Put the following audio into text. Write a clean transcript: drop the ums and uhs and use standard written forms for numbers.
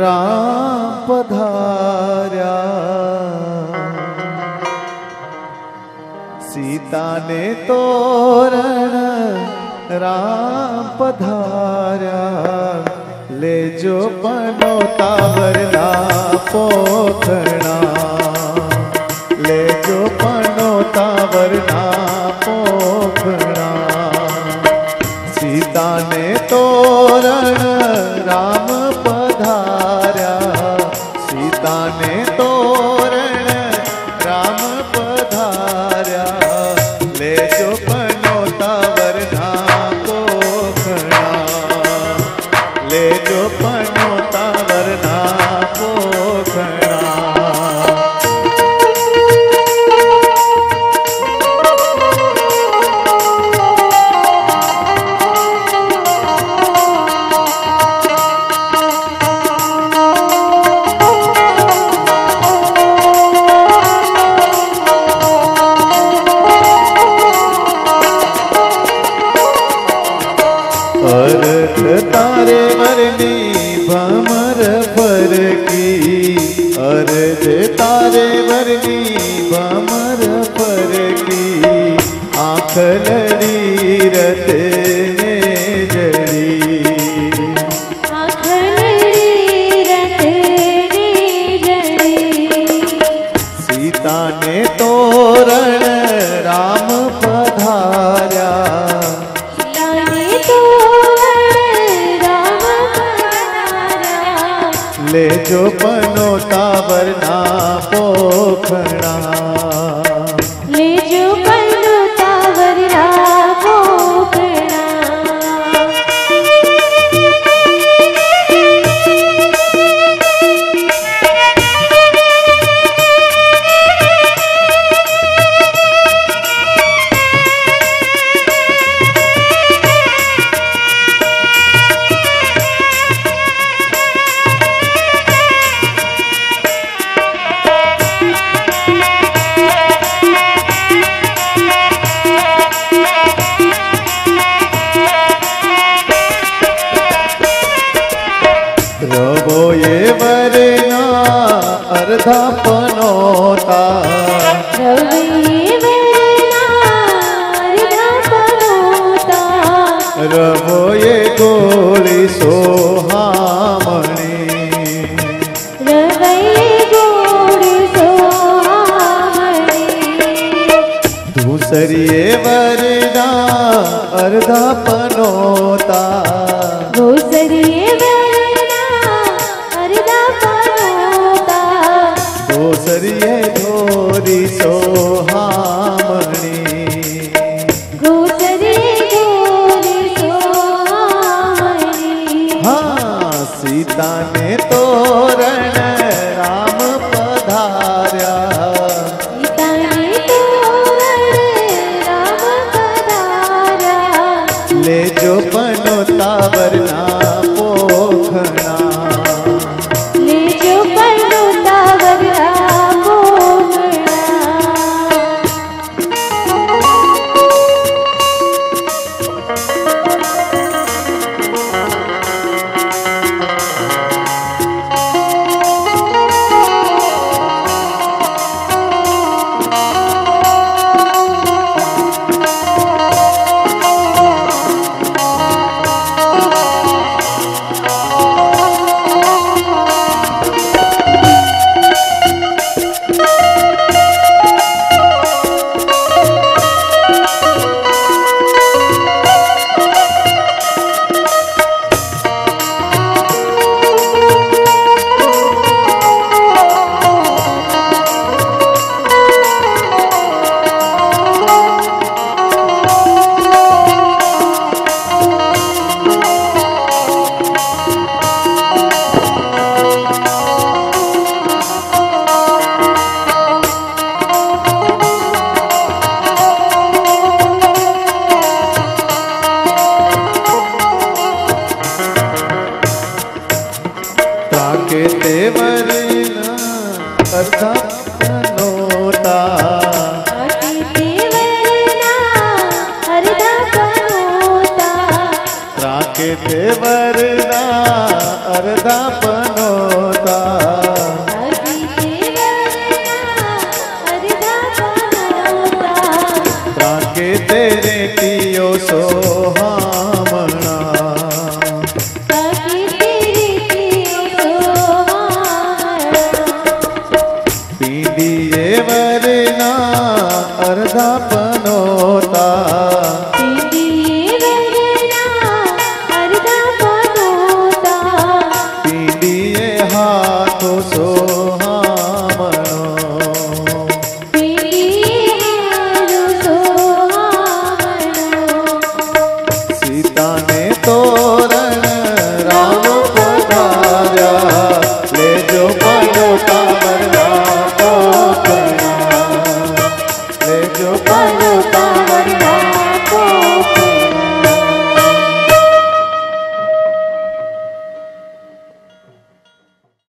राम पधारा। सीता ने तोरण राम पधारा। ले जो पनौता वरला पोथणा। ले जो पनौता वरला पोथणा। सीता ने तोरण राम पधारा। सीता ने तोरण राम पधारा। ले जो पनौता वरना पोखणा। ले जो पनौता वरना पोखणा। तारे मरनी भमर पर की। अर्ध तारे मरनी भमर पर की। आँख लड़ी रते ने जड़ी। आँख लड़ी रते ने जड़ी। सीता ने तोरण राम पधारा। ले जो पनौता वरना पोखणा। ले जो पनौता वरना पोखणा। अर्धा पनौता। रवो ये गोली सोहामणी। दूसरी वरना अर्धा पनौता। गोसरिये गोरी सोहामणी। गोसरिये गोरी सोहामणी। हाँ सीता ने तोरण राम पधारा। सीता ने तोरण राम पधारा। ले जो पनौता वरना पोखणा। के देवरदा अरदा पनोता ताके तेरे पियो सो हमना पीदी ये वरना अरदा पनोता।